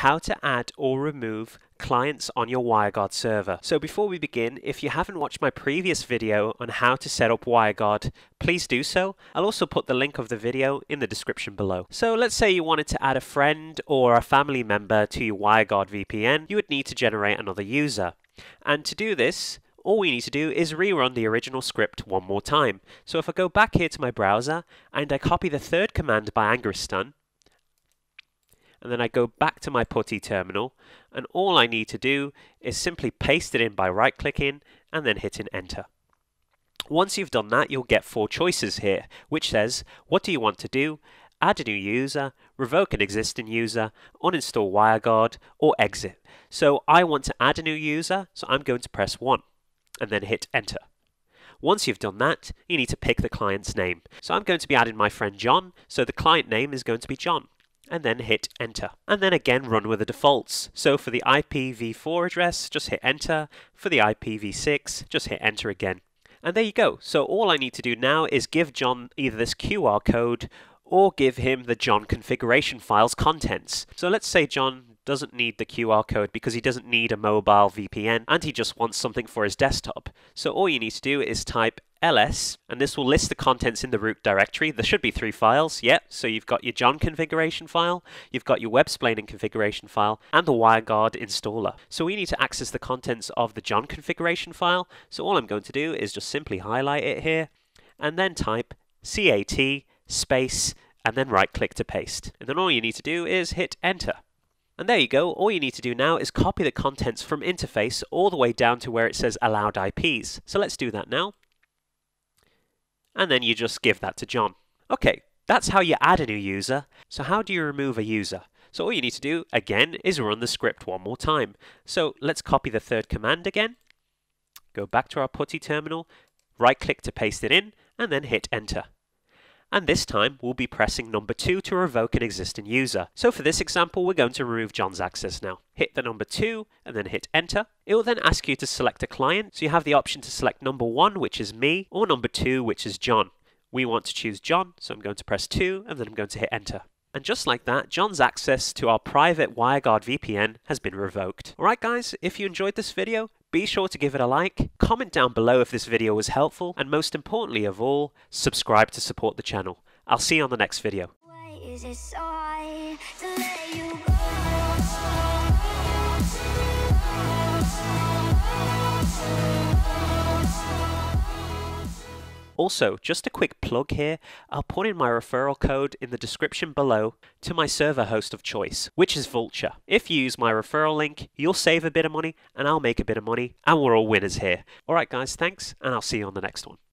how to add or remove clients on your WireGuard server. So before we begin, if you haven't watched my previous video on how to set up WireGuard, please do so. I'll also put the link of the video in the description below. So let's say you wanted to add a friend or a family member to your WireGuard VPN, you would need to generate another user. And to do this, all we need to do is rerun the original script one more time. So if I go back here to my browser and I copy the third command by Angristan, and then I go back to my PuTTY terminal, and all I need to do is simply paste it in by right-clicking and then hitting enter. Once you've done that, you'll get four choices here, which says, what do you want to do? Add a new user, revoke an existing user, uninstall WireGuard, or exit. So I want to add a new user, so I'm going to press 1 and then hit enter. Once you've done that, you need to pick the client's name. So I'm going to be adding my friend John, so the client name is going to be John, and then hit enter. And then again run with the defaults. So for the IPv4 address, just hit enter. For the IPv6, just hit enter again. And there you go. So all I need to do now is give John either this QR code or give him the John configuration file's contents. So let's say John doesn't need the QR code because he doesn't need a mobile VPN and he just wants something for his desktop. So all you need to do is type ls, and this will list the contents in the root directory. There should be three files, yep. So you've got your John configuration file, you've got your Websplaining configuration file, and the WireGuard installer. So we need to access the contents of the John configuration file. So all I'm going to do is just simply highlight it here, and then type cat space, and then right-click to paste. And then all you need to do is hit enter. And there you go, all you need to do now is copy the contents from interface all the way down to where it says allowed IPs. So let's do that now. And then you just give that to John. Okay, that's how you add a new user. So how do you remove a user? So all you need to do, again, is run the script one more time. So let's copy the third command again. Go back to our PuTTY terminal, right-click to paste it in, and then hit enter. And this time we'll be pressing number 2 to revoke an existing user. So for this example, we're going to remove John's access now. Hit the number 2 and then hit enter. It will then ask you to select a client, so you have the option to select number 1, which is me, or number 2, which is John. We want to choose John, so I'm going to press 2 and then I'm going to hit enter. And just like that, John's access to our private WireGuard VPN has been revoked. Alright guys, if you enjoyed this video, be sure to give it a like, comment down below if this video was helpful, and most importantly of all, subscribe to support the channel. I'll see you on the next video. Also, just a quick plug here, I'll put in my referral code in the description below to my server host of choice, which is Vultr. If you use my referral link, you'll save a bit of money and I'll make a bit of money, and we're all winners here. Alright guys, thanks, and I'll see you on the next one.